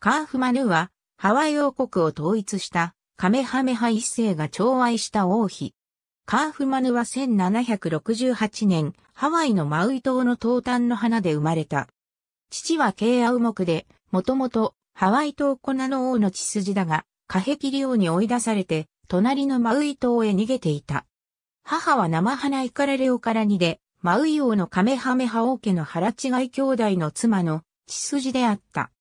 カーフマヌは、ハワイ王国を統一したカメハメハ一世が寵愛した王妃。カーフマヌは1768年、ハワイのマウイ島の東端の花で生まれた。父はケイアウモクで、もともとハワイ島コナの王の血筋だが、カヘキリ王に追い出されて、隣のマウイ島へ逃げていた。母はナマハナイカラレオカラニで、マウイ王のカメハメハ王家の腹違い兄弟の妻の血筋であった。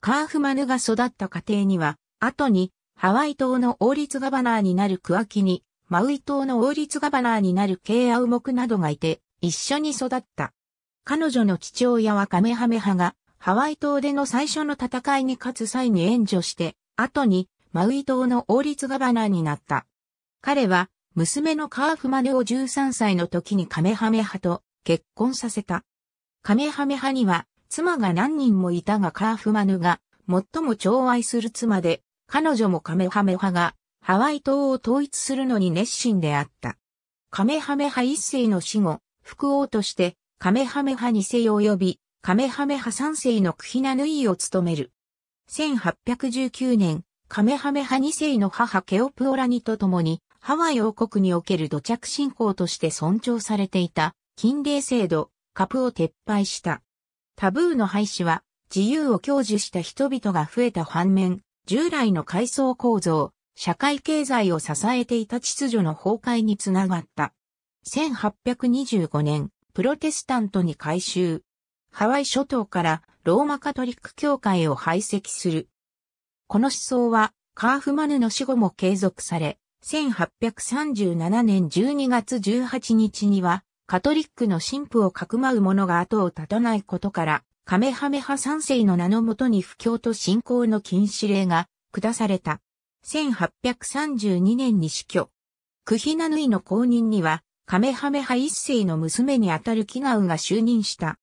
カーフマヌが育った家庭には、後にハワイ島の王立ガバナーになるクアキに、マウイ島の王立ガバナーになるケイアウモクなどがいて、一緒に育った。彼女の父親はカメハメハが、ハワイ島での最初の戦いに勝つ際に援助して、後にマウイ島の王立ガバナーになった。彼は、娘のカーフマヌを13歳の時にカメハメハと結婚させた。カメハメハには、妻が何人もいたがカーフマヌが最も寵愛する妻で、彼女もカメハメハがハワイ島を統一するのに熱心であった。カメハメハ一世の死後、副王としてカメハメハ二世及びカメハメハ三世のクヒナヌイを務める。1819年、カメハメハ二世の母ケオプオラニと共にハワイ王国における土着信仰として尊重されていた禁令制度、カプを撤廃した。タブーの廃止は自由を享受した人々が増えた反面、従来の階層構造、社会経済を支えていた秩序の崩壊につながった。1825年、プロテスタントに改宗。ハワイ諸島からローマカトリック教会を排斥する。この思想はカーフマヌの死後も継続され、1837年12月18日には、カトリックの神父をかくまう者が後を絶たないことから、カメハメハ三世の名のもとに布教と信仰の禁止令が下された。1832年に死去。クヒナヌイの後任には、カメハメハ一世の娘にあたるキガウが就任した。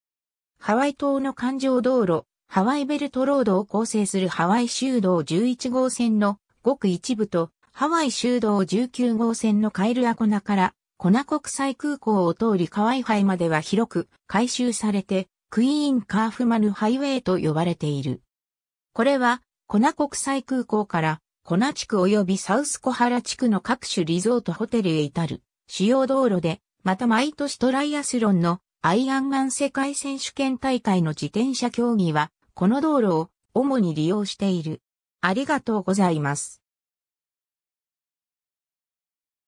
ハワイ島の環状道路、ハワイベルトロードを構成するハワイ州道11号線のごく一部と、ハワイ州道19号線のカイルアコナから、コナ国際空港を通りカワイハイまでは広く改修されてクイーンカーフマヌハイウェイと呼ばれている。これはコナ国際空港からコナ地区及びサウスコハラ地区の各種リゾートホテルへ至る主要道路で、また毎年トライアスロンのアイアンマン世界選手権大会の自転車競技はこの道路を主に利用している。ありがとうございます。